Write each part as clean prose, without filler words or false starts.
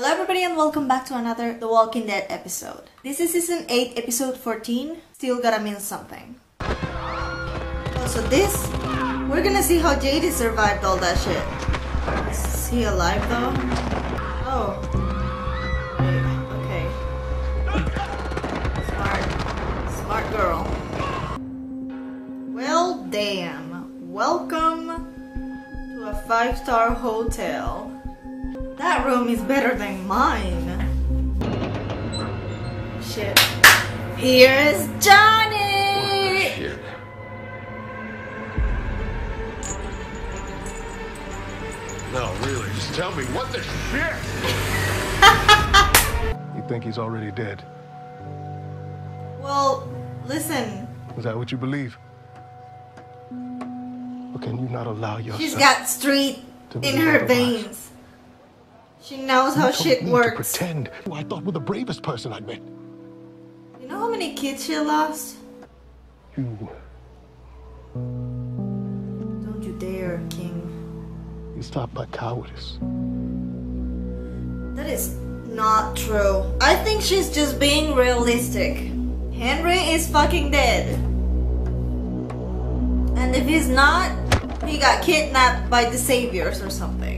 Hello everybody and welcome back to another The Walking Dead episode. This is season 8, episode 14, still gotta mean something. Also this, we're gonna see how Jadis survived all that shit. Is he alive though? Oh. Okay. Smart girl. Well damn, welcome to a 5-star hotel. That room is better than mine. Shit. Here's Johnny! Oh, shit. No, really, just tell me what the shit! You think he's already dead? Well, listen. Is that what you believe? Or can you not allow yourself? She's got street in her veins. She knows how shit works. Pretend who I thought were the bravest person I'd met. You know how many kids she lost? You. Don't you dare, King. You stopped by cowardice. That is not true. I think she's just being realistic. Henry is fucking dead. And if he's not, he got kidnapped by the saviors or something.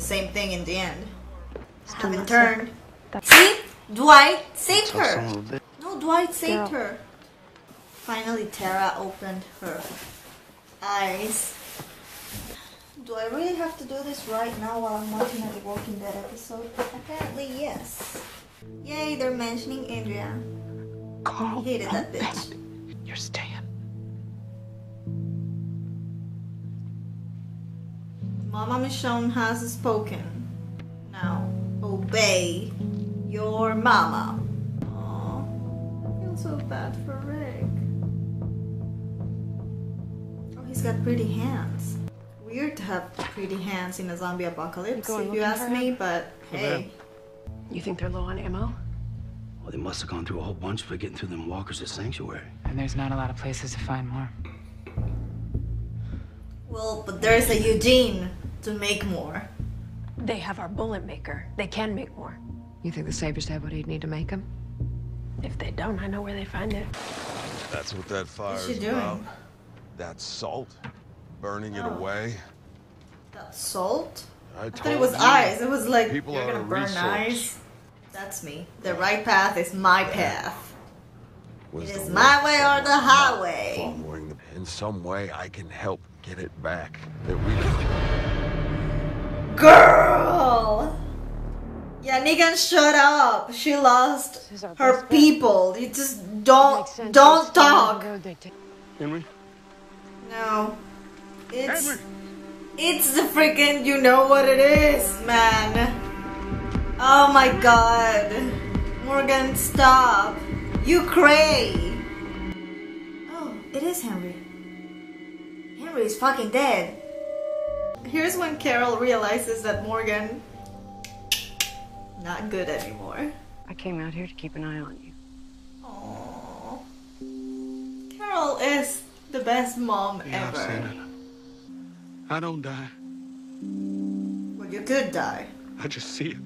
Same thing in the end. Haven't turned. See? Dwight saved her! No, Dwight saved her. Finally, Tara opened her eyes. Do I really have to do this right now while I'm watching The Walking Dead episode? Apparently, yes. Yay, they're mentioning Andrea. Carl hated that bitch. You're staying. Mama Michonne has spoken. Now, obey your mama. Aw, I feel so bad for Rick. Oh, he's got pretty hands. Weird to have pretty hands in a zombie apocalypse, if you ask me, but hey. You think they're low on ammo? Well, they must have gone through a whole bunch for getting through them walkers at Sanctuary. And there's not a lot of places to find more. Well, but there's a Eugene to make more. They have our bullet maker. They can make more. You think the saviors have what he'd need to make them? If they don't, I know where they find it. That's what that fire is about. That salt, burning it away. That salt? I thought it was eyes. It was like people are gonna burn eyes. That's me. The right path is my path. It is my way or the highway. In some way, I can help get it back. That we can... Girl! Yeah, Negan, shut up. She lost her people. You just don't talk. Henry? No. It's... Henry. It's the freaking you know what it is, man. Oh my god. Morgan, stop. You cray. Oh, it is Henry. Henry is fucking dead. Here's when Carol realizes that Morgan... not good anymore. I came out here to keep an eye on you. Aww. Carol is the best mom ever. I've seen it. I don't die. Well, you could die. I just see it.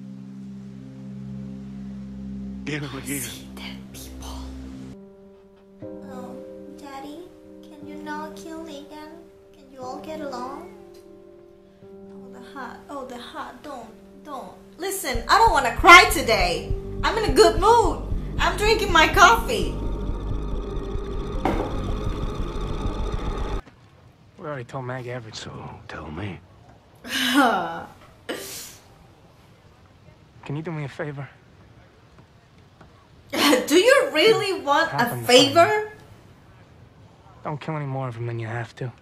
Again and again. See dead people. Oh, Daddy, can you not kill Negan? Can you all get along? Oh, the heart, don't. Listen, I don't want to cry today. I'm in a good mood. I'm drinking my coffee. We already told Maggie everything. So, tell me. Can you do me a favor? Do you really want a favor? Don't kill any more of them than you have to.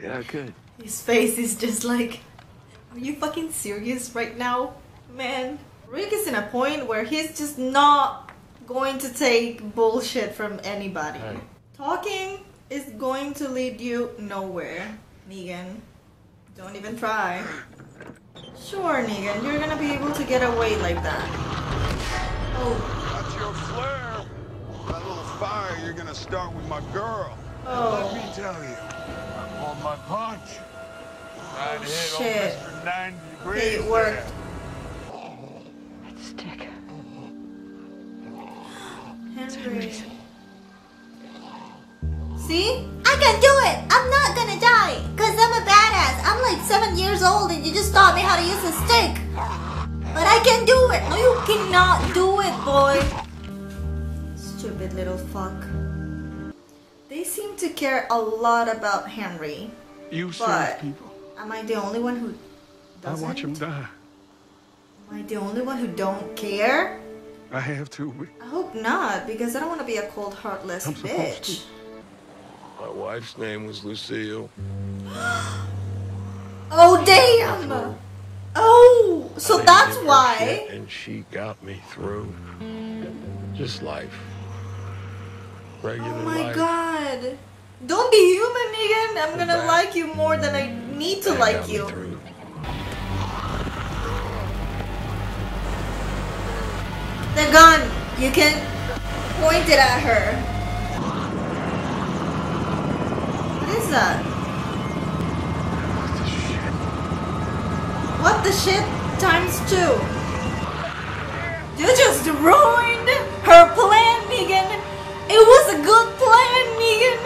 Yeah, I could. His face is just like, are you fucking serious right now, man? Rick is in a point where he's just not going to take bullshit from anybody. Right. Talking is going to lead you nowhere, Negan. Don't even try. Sure, Negan, you're gonna be able to get away like that. Oh. Your flare, that little fire you're gonna start with my girl. Oh. Let me tell you, I'm on my punch. I'd hit on Mr. 90 degrees. It worked. dick. Henry. See? I can do it! I'm not gonna die! Cause I'm a badass! I'm like 7 years old and you just taught me how to use a stick! But I can do it! No, you cannot do it, boy! Stupid little fuck. They seem to care a lot about Henry. You serve people. Am I the only one who doesn't? I watch him die. Am I the only one who don't care? I have to. I hope not, because I don't want to be a cold, heartless bitch. My wife's name was Lucille. Oh, damn! Oh, so that's why. And she got me through. Just life. Regular life. Oh my god. Don't be human, Negan. I'm gonna like you more than I need to like you. They're gone. You can point it at her. What is that? What the shit ×2? You just ruined her plan, Negan. It was a good plan, Negan.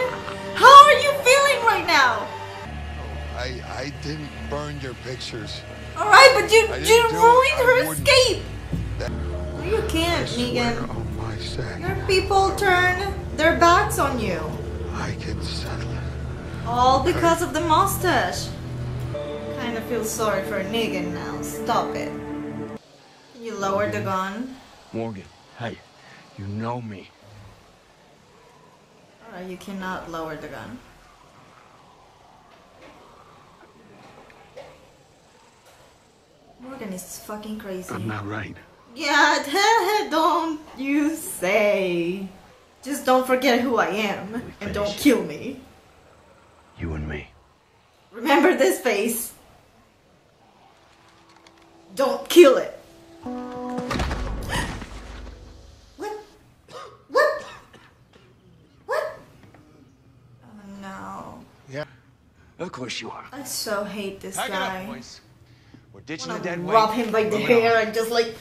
How are you feeling right now? I didn't burn your pictures. All right, but you ruined her escape. No, you can't, Negan. Your people turn their backs on you. I can settle it. All because of the mustache. I feel sorry for Negan now. Stop it. You lowered the gun. Morgan, hey, you know me. Alright, you cannot lower the gun. Morgan is fucking crazy. I'm not right. Yeah, don't you say. Just don't forget who I am and don't kill me. You and me. Remember this face. Don't kill it. What? What? What? Oh no. Yeah. Of course you are. I so hate this guy. Up, boys. We're ditching the dead weight. Rob him by the hair and just like.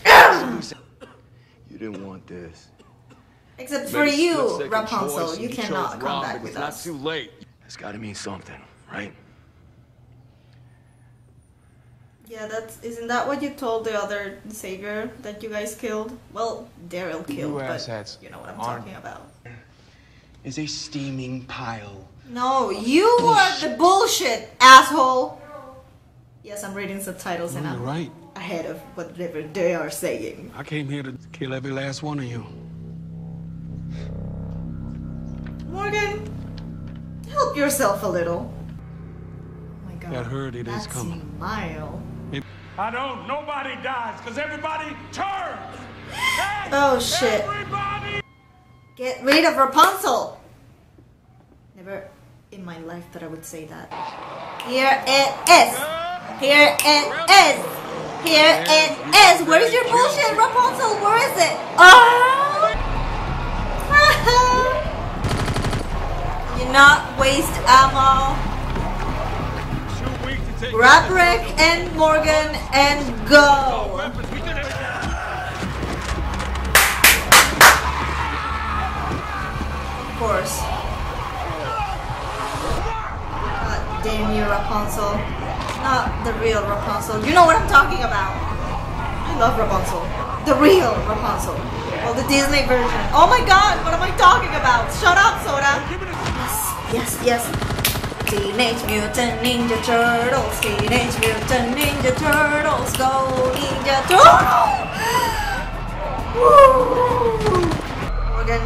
You didn't want this. Except for you, Rapunzel. You cannot come back with us. It's not too late. That's got to mean something, right? Yeah, isn't that what you told the other savior that you guys killed? Well, Daryl killed, but you know what I'm talking about. Is a steaming pile. No, you are the bullshit, asshole! Yes, I'm reading subtitles and I'm right ahead of whatever they are saying. I came here to kill every last one of you. Morgan, help yourself a little. Oh my god, that hurt it is coming. That's Mile. I don't. Nobody dies because everybody turns. Hey, oh shit! Everybody. Get rid of Rapunzel. Never in my life that I would say that. Here it is. Here it is. Here it is. Where's your bullshit, Rapunzel? Where is it? Oh! You not waste ammo. Grab Rick and Morgan and go! Of course. God damn you, Rapunzel. Not the real Rapunzel. You know what I'm talking about. I love Rapunzel. The real Rapunzel. Well, the Disney version. Oh my god, what am I talking about? Shut up, Sora! Yes, yes, yes. Teenage Mutant Ninja Turtles, Teenage Mutant Ninja Turtles, go Ninja Turtles! Woo! Morgan.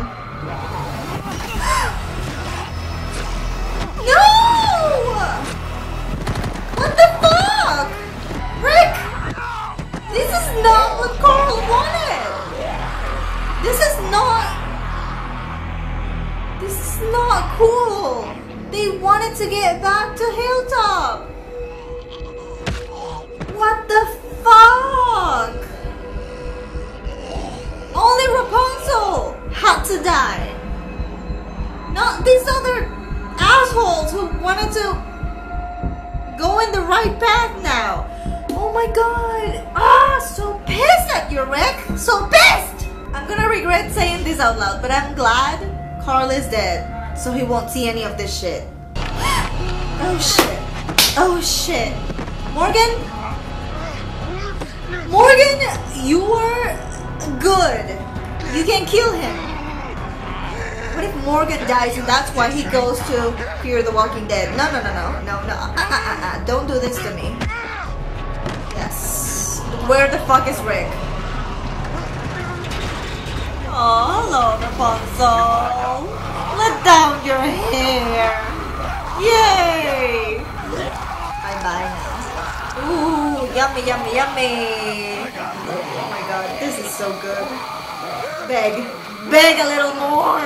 No! What the fuck? Rick! This is not what Carl wanted! This is not cool! They wanted to get back to Hilltop! What the fuck? Only Rapunzel had to die! Not these other assholes who wanted to go in the right path now! Oh my god! Ah, so pissed at that you're Rick? So pissed! I'm gonna regret saying this out loud, but I'm glad Carl is dead, so he won't see any of this shit. Oh shit. Oh shit. Morgan? Morgan, you were good. You can kill him. What if Morgan dies and that's why he goes to Fear the Walking Dead? No, no, no, no, no, no. Don't do this to me. Yes. Where the fuck is Rick? Oh, hello, Rapunzel. Let down your hair. Yay! Bye bye now. Ooh, yummy, yummy, yummy. Oh my god, this is so good. Beg. Beg a little more.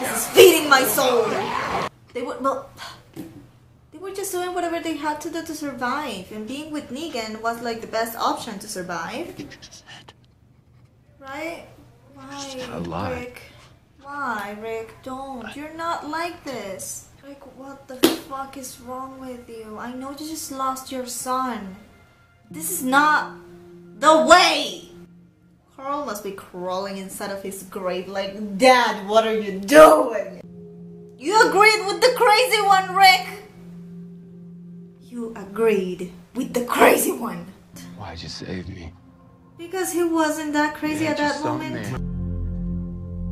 This is feeding my soul. They were, well, they were just doing whatever they had to do to survive, and being with Negan was like the best option to survive. Right? Why, Rick? Why, Rick? Don't. You're not like this. Rick, what the fuck is wrong with you? I know you just lost your son. This is not the way! Carl must be crawling inside of his grave like, Dad, what are you doing? You agreed with the crazy one, Rick! You agreed with the crazy one. Why'd you save me? Because he wasn't that crazy at that moment.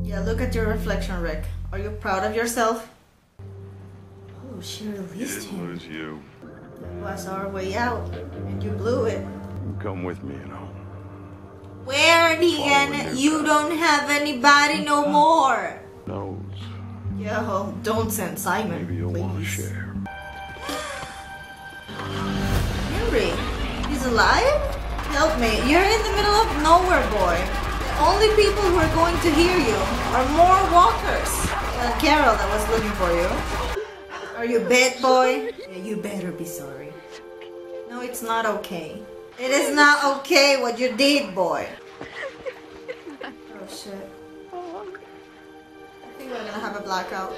Yeah, look at your reflection, Rick. Are you proud of yourself? Oh, she released him. It was you. It was our way out, and you blew it. Come with me, you know. Where, Negan? You don't have anybody no more. No. Yeah, don't send Simon. Maybe you'll want to share. Henry, he's alive? Help me. You're in the middle of nowhere, boy. The only people who are going to hear you are more walkers. Carol that was looking for you. Are you bad, boy? Yeah, you better be sorry. No, it's not okay. It is not okay what you did, boy. Oh, shit. I think we're gonna have a blackout.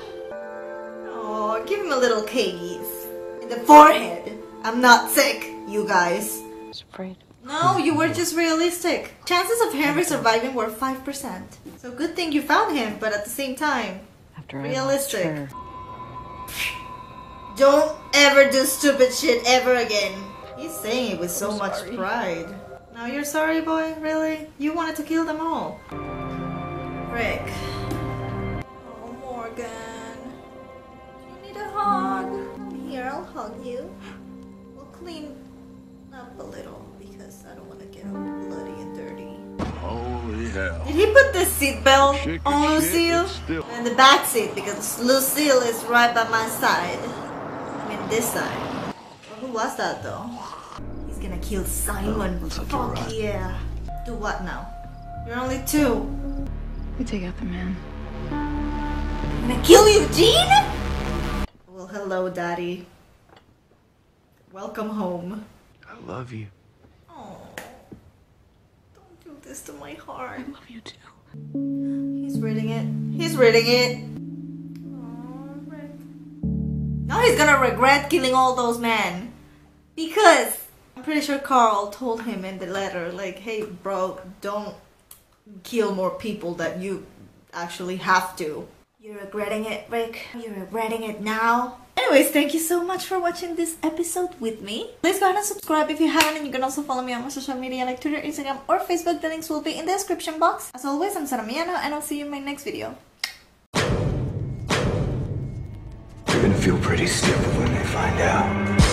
Oh, give him a little case. In the forehead. I'm not sick, you guys. I was afraid. No, you were just realistic. Chances of Henry surviving were 5%. So good thing you found him, but at the same time, realistic. Don't ever do stupid shit ever again. He's saying it with so much pride. Now you're sorry, boy? Really? You wanted to kill them all. Rick. Oh, Morgan. You need a hug. Come here, I'll hug you. We'll clean up a little. I don't want to get all bloody and dirty. Holy hell. Did he put the seatbelt on Lucille? In the back seat, because Lucille is right by my side. I mean this side. Well, who was that though? He's gonna kill Simon. Oh, fuck yeah. Do what now? You're only two. We take out the man. I'm gonna kill Eugene? Well, hello, Daddy. Welcome home. I love you. This to my heart. I love you too. He's reading it. He's reading it. Aww, Rick. Now he's gonna regret killing all those men. Because I'm pretty sure Carl told him in the letter, like, hey bro, don't kill more people that you actually have to. You're regretting it, Rick. You're regretting it now. Anyways, thank you so much for watching this episode with me. Please go ahead and subscribe if you haven't, and you can also follow me on my social media like Twitter, Instagram, or Facebook. The links will be in the description box. As always, I'm Sora Miyano, and I'll see you in my next video. You're gonna feel pretty stupid when they find out.